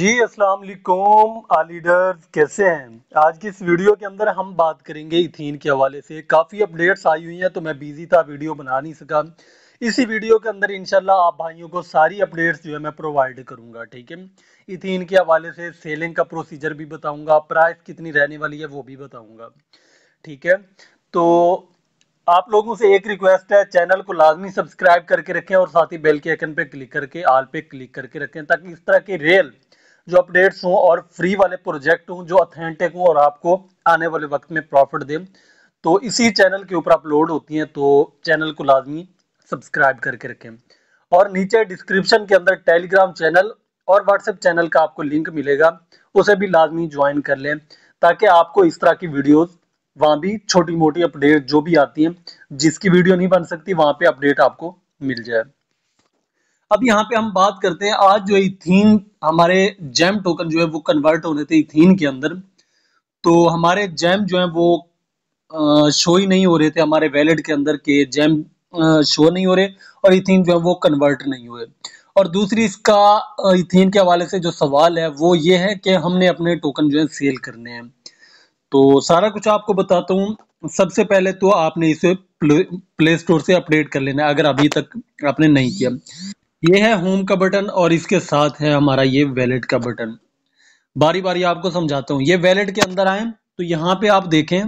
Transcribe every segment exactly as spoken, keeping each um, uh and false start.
जी अस्सलाम वालेकुम लीडर्स, कैसे हैं। आज की इस वीडियो के अंदर हम बात करेंगे इथीन के हवाले से। काफ़ी अपडेट्स आई हुई हैं तो मैं बिजी था, वीडियो बना नहीं सका। इसी वीडियो के अंदर इंशाल्लाह आप भाइयों को सारी अपडेट्स जो है मैं प्रोवाइड करूंगा, ठीक है। इथीन के हवाले से सेलिंग का प्रोसीजर भी बताऊँगा, प्राइस कितनी रहने वाली है वो भी बताऊँगा, ठीक है। तो आप लोगों से एक रिक्वेस्ट है, चैनल को लाजमी सब्सक्राइब करके रखें और साथ ही बेल के आइकन पे क्लिक करके आल पे क्लिक करके रखें, ताकि इस तरह के रियल जो अपडेट्स हों और फ्री वाले प्रोजेक्ट हों जो ऑथेंटिक हों और आपको आने वाले वक्त में प्रॉफिट दें, तो इसी चैनल के ऊपर अपलोड होती हैं। तो चैनल को लाजमी सब्सक्राइब करके रखें। और नीचे डिस्क्रिप्शन के अंदर टेलीग्राम चैनल और व्हाट्सएप चैनल का आपको लिंक मिलेगा, उसे भी लाजमी ज्वाइन कर लें, ताकि आपको इस तरह की वीडियोज़ वहाँ भी छोटी मोटी अपडेट जो भी आती हैं, जिसकी वीडियो नहीं बन सकती वहाँ पे अपडेट आपको मिल जाए। अब यहाँ पे हम बात करते हैं, आज जो इथीन हमारे जैम टोकन जो है वो कन्वर्ट होने थे इथीन के अंदर, तो हमारे जैम जो है वो आ, शो ही नहीं हो रहे थे हमारे वैलेट के अंदर के जैम आ, शो नहीं हो रहे और इथीन जो है वो कन्वर्ट नहीं हुए। और दूसरी इसका इथीन के हवाले से जो सवाल है वो ये है कि हमने अपने टोकन जो है सेल करने हैं, तो सारा कुछ आपको बताता हूँ। सबसे पहले तो आपने इसे प्ले, प्ले स्टोर से अपडेट कर लेना है अगर अभी तक आपने नहीं किया। ये है होम का बटन और इसके साथ है हमारा ये वैलेट का बटन। बारी बारी आपको समझाता हूँ। ये वैलेट के अंदर आए तो यहाँ पे आप देखें,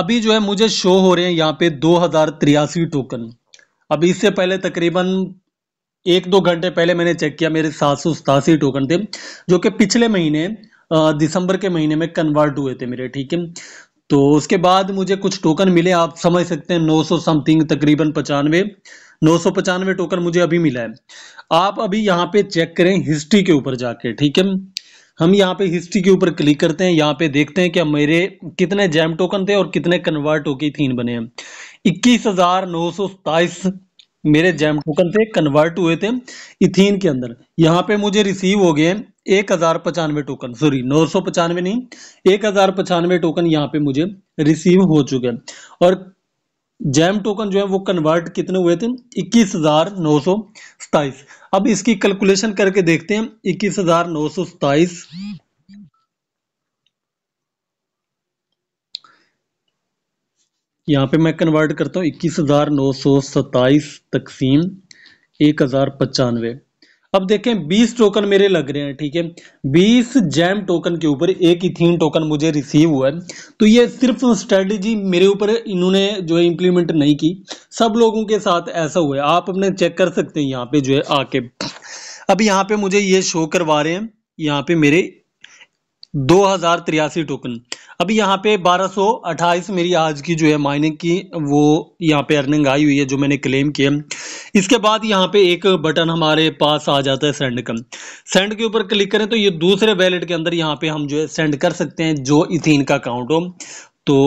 अभी जो है मुझे शो हो रहे हैं यहाँ पे दो हजार तिरासी टोकन। अभी इससे पहले तकरीबन एक दो घंटे पहले मैंने चेक किया, मेरे सात सौ सतासी टोकन थे जो कि पिछले महीने दिसंबर के महीने में कन्वर्ट हुए थे मेरे, ठीक है। तो उसके बाद मुझे कुछ टोकन मिले, आप समझ सकते हैं नौ सौ समथिंग, तकरीबन पचानवे नौ सौ पचानवे टोकन मुझे अभी मिला है। आप अभी यहाँ पे चेक करें हिस्ट्री के ऊपर जाके, ठीक है। हम यहाँ पे हिस्ट्री के ऊपर क्लिक करते हैं, यहाँ पे देखते हैं कि मेरे कितने जैम टोकन थे और कितने कन्वर्ट होके इथीन बने हैं। इक्कीस हजार नौ सौ सताइस मेरे जैम टोकन थे, कन्वर्ट हुए थे इथीन के अंदर। यहाँ पे मुझे रिसीव हो गए एक हजार पचानवे टोकन, सॉरी नौ सौ पचानवे नहीं, एक हजार पचानवे टोकन यहाँ पे मुझे रिसीव हो चुके हैं। और जैम टोकन जो है वो कन्वर्ट कितने हुए थे, इक्कीस हजार नौ सौ सताइस। अब इसकी कैलकुलेशन करके देखते हैं, इक्कीस हजार नौ सौ सताइस यहाँ पे मैं कन्वर्ट करता हूँ, इक्कीस हजार नौ सौ सताइस तकसीम एक हजार पचानवे। अब देखें बीस टोकन मेरे लग रहे हैं, ठीक है। बीस जैम टोकन के ऊपर एक इथीन टोकन मुझे रिसीव हुआ है। तो ये सिर्फ स्ट्रेटजी मेरे ऊपर इन्होंने जो है इम्प्लीमेंट नहीं की, सब लोगों के साथ ऐसा हुआ है। आप अपने चेक कर सकते हैं यहाँ पे जो है आके। अब यहाँ पे मुझे ये शो करवा रहे हैं यहाँ पे मेरे दो हजार तिरासी टोकन। अभी यहाँ पे बारह सौ अट्ठाईस मेरी आज की जो है माइनिंग की वो यहाँ पे अर्निंग आई हुई है जो मैंने क्लेम किया। इसके बाद यहाँ पे एक बटन हमारे पास आ जाता है सेंड का, सेंड के ऊपर क्लिक करें तो ये दूसरे वैलेट के अंदर यहाँ पे हम जो है सेंड कर सकते हैं जो इथीन का अकाउंट हो। तो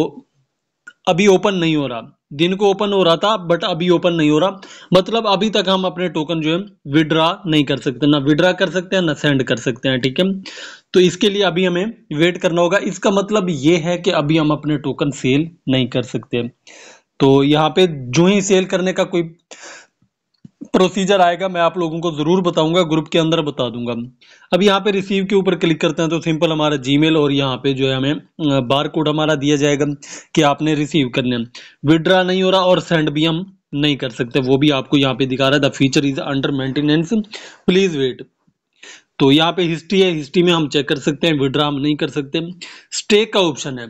अभी ओपन नहीं हो रहा, दिन को ओपन हो रहा था बट अभी ओपन नहीं हो रहा, मतलब अभी तक हम अपने टोकन जो है विड्रा नहीं कर सकते, ना विड्रा कर सकते हैं ना सेंड कर सकते हैं, ठीक है। तो इसके लिए अभी हमें वेट करना होगा। इसका मतलब ये है कि अभी हम अपने टोकन सेल नहीं कर सकते। तो यहाँ पे जो ही सेल करने का कोई प्रोसीजर आएगा मैं आप लोगों को जरूर बताऊंगा, ग्रुप के अंदर बता दूंगा। अब यहाँ पे रिसीव के ऊपर क्लिक करते हैं तो सिंपल हमारा जीमेल और यहाँ पे जो है हमें बार कोड हमारा दिया जाएगा कि आपने रिसीव करने। विड्रा नहीं हो रहा और सेंड भी हम नहीं कर सकते, वो भी आपको यहाँ पे दिखा रहा है the feature is under maintenance please wait. तो यहाँ पे हिस्ट्री है, हिस्ट्री में हम चेक कर सकते हैं विड्रा हम नहीं कर सकते। स्टेक का ऑप्शन है,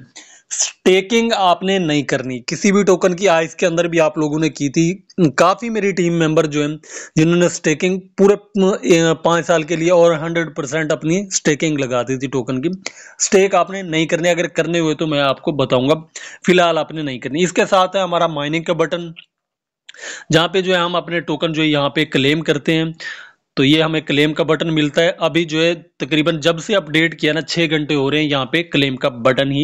स्टेकिंग आपने नहीं करनी किसी भी टोकन की। आइस के अंदर भी आप लोगों ने की थी, काफ़ी मेरी टीम मेंबर जो हैं जिन्होंने स्टेकिंग पूरे पाँच साल के लिए और हंड्रेड परसेंट अपनी स्टेकिंग लगा दी थी टोकन की। स्टेक आपने नहीं करनी, अगर करने हुए तो मैं आपको बताऊंगा, फिलहाल आपने नहीं करनी। इसके साथ है हमारा माइनिंग का बटन जहाँ पे जो है हम अपने टोकन जो है यहाँ पे क्लेम करते हैं, तो ये हमें क्लेम का बटन मिलता है। अभी जो है तकरीबन जब से अपडेट किया ना छः घंटे हो रहे हैं, यहाँ पे क्लेम का बटन ही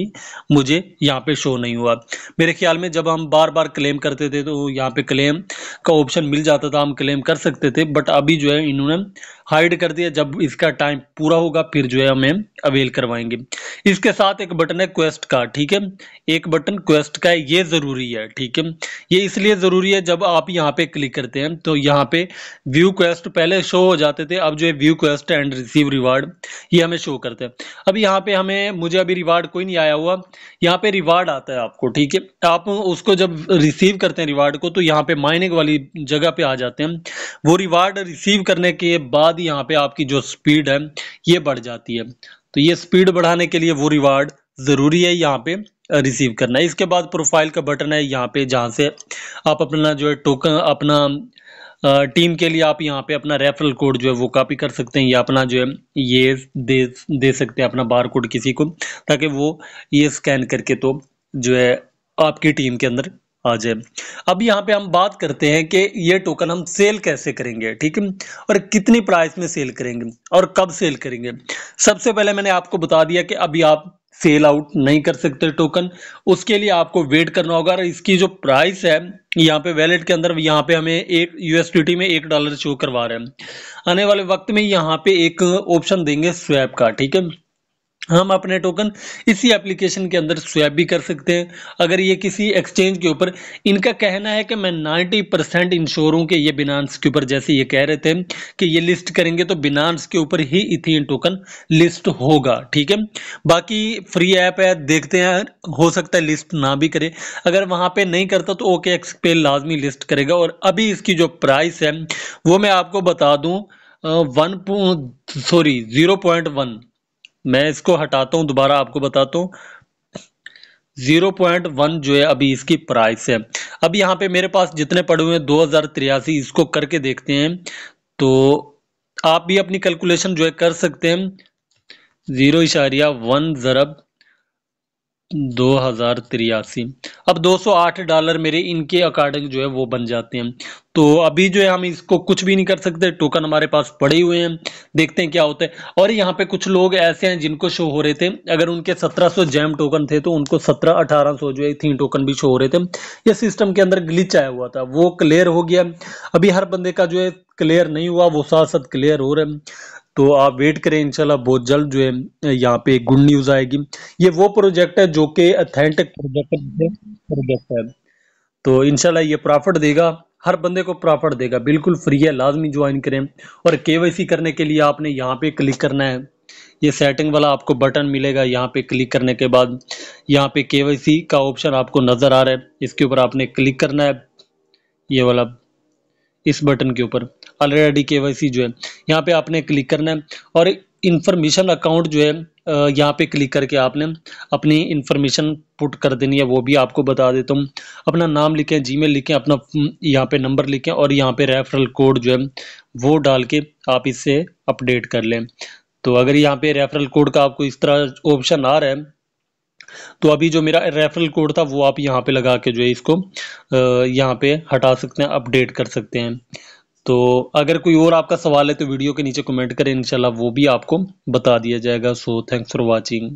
मुझे यहाँ पे शो नहीं हुआ। मेरे ख्याल में जब हम बार बार क्लेम करते थे तो यहाँ पे क्लेम का ऑप्शन मिल जाता था, हम क्लेम कर सकते थे, बट अभी जो है इन्होंने हाइड कर दिया। जब इसका टाइम पूरा होगा फिर जो है हमें अवेल करवाएंगे। इसके साथ एक बटन है क्वेस्ट का, ठीक है, एक बटन क्वेस्ट का है, ये जरूरी है, ठीक है। ये इसलिए जरूरी है, जब आप यहाँ पे क्लिक करते हैं तो यहाँ पे व्यू क्वेस्ट पहले शो हो जाते थे, अब जो है view quest and receive reward ये हमें शो करते हैं। अब यहाँ पे हमें, मुझे अभी रिवार्ड कोई नहीं आया हुआ, यहाँ पे रिवार्ड आता है आपको, ठीक है। आप उसको जब रिसीव करते हैं रिवार्ड को, तो यहाँ पे माइनिंग वाली जगह पे आ जाते हैं। वो रिवार्ड रिसीव करने के बाद यहाँ पे आपकी जो स्पीड है ये बढ़ जाती है, तो ये स्पीड बढ़ाने के लिए वो रिवार्ड जरूरी है यहाँ पे रिसीव करना। इसके बाद प्रोफाइल का बटन है यहाँ पे, जहाँ से आप अपना जो है टोकन, अपना टीम के लिए आप यहाँ पे अपना रेफरल कोड जो है वो कॉपी कर सकते हैं, या अपना जो है ये दे दे सकते हैं अपना बार कोड किसी को, ताकि वो ये स्कैन करके तो जो है आपकी टीम के अंदर आ जाए। अब यहाँ पे हम बात करते हैं कि ये टोकन हम सेल कैसे करेंगे, ठीक है, और कितनी प्राइस में सेल करेंगे और कब सेल करेंगे। सबसे पहले मैंने आपको बता दिया कि अभी आप सेल आउट नहीं कर सकते टोकन, उसके लिए आपको वेट करना होगा। और इसकी जो प्राइस है यहाँ पे वैलेट के अंदर, यहाँ पे हमें एक यूएसडीटी में एक डॉलर शो करवा रहे हैं। आने वाले वक्त में यहाँ पे एक ऑप्शन देंगे स्वैप का, ठीक है, हम अपने टोकन इसी एप्लीकेशन के अंदर स्वैप भी कर सकते हैं अगर ये किसी एक्सचेंज के ऊपर। इनका कहना है कि मैं नब्बे परसेंट इंश्योर हूँ कि ये बिनांस के ऊपर, जैसे ये कह रहे थे कि ये लिस्ट करेंगे, तो बिनांस के ऊपर ही इथीन टोकन लिस्ट होगा, ठीक है। बाकी फ्री ऐप है, देखते हैं, हो सकता है लिस्ट ना भी करे, अगर वहाँ पे नहीं करता तो ओके एक्स पे लाजमी लिस्ट करेगा। और अभी इसकी जो प्राइस है वो मैं आपको बता दूँ, one sorry zero point one मैं इसको हटाता हूं, दोबारा आपको बताता हूं, जीरो पॉइंट वन जो है अभी इसकी प्राइस है। अब यहाँ पे मेरे पास जितने पड़े हुए हैं दो हजार तिरासी, इसको करके देखते हैं, तो आप भी अपनी कैलकुलेशन जो है कर सकते हैं। जीरो इशारिया वन जरब दो हजार तिरासी, अब दो सौ आठ डॉलर मेरे इनके अकॉर्डिंग जो है वो बन जाते हैं। तो अभी जो है हम इसको कुछ भी नहीं कर सकते, टोकन हमारे पास पड़े हुए हैं, देखते हैं क्या होता है। और यहाँ पे कुछ लोग ऐसे हैं जिनको शो हो रहे थे, अगर उनके सत्रह सौ जैम टोकन थे तो उनको सत्रह अठारह सौ जो है थीन टोकन भी शो हो रहे थे। ये सिस्टम के अंदर ग्लिच आया हुआ था, वो क्लियर हो गया। अभी हर बंदे का जो है क्लियर नहीं हुआ, वो साथ साथ क्लियर हो रहे हैं, तो आप वेट करें, इंशाल्लाह बहुत जल्द जो है यहाँ पे गुड न्यूज़ आएगी। ये वो प्रोजेक्ट है जो कि अथेंटिक प्रोजेक्ट है, तो इंशाल्लाह ये प्रॉफिट देगा, हर बंदे को प्रॉफिट देगा, बिल्कुल फ्री है, लाजमी ज्वाइन करें। और केवाईसी करने के लिए आपने यहाँ पे क्लिक करना है, ये सेटिंग वाला आपको बटन मिलेगा, यहाँ पे क्लिक करने के बाद यहाँ पे केवाईसी का ऑप्शन आपको नज़र आ रहा है, इसके ऊपर आपने क्लिक करना है, ये वाला, इस बटन के ऊपर ऑलरेडी केवाईसी जो है यहाँ पे आपने क्लिक करना है। और इन्फॉर्मेशन अकाउंट जो है यहाँ पे क्लिक करके आपने अपनी इन्फॉर्मेशन पुट कर देनी है, वो भी आपको बता देता हूँ। अपना नाम लिखें, जीमेल लिखें, अपना यहाँ पे नंबर लिखें, और यहाँ पे रेफरल कोड जो है वो डाल के आप इससे अपडेट कर लें। तो अगर यहाँ पे रेफरल कोड का आपको इस तरह ऑप्शन आ रहा है, तो अभी जो मेरा रेफरल कोड था वो आप यहाँ पे लगा के जो है इसको यहाँ पे हटा सकते हैं, अपडेट कर सकते हैं। तो अगर कोई और आपका सवाल है तो वीडियो के नीचे कमेंट करें, इंशाल्लाह वो भी आपको बता दिया जाएगा। So thanks for watching.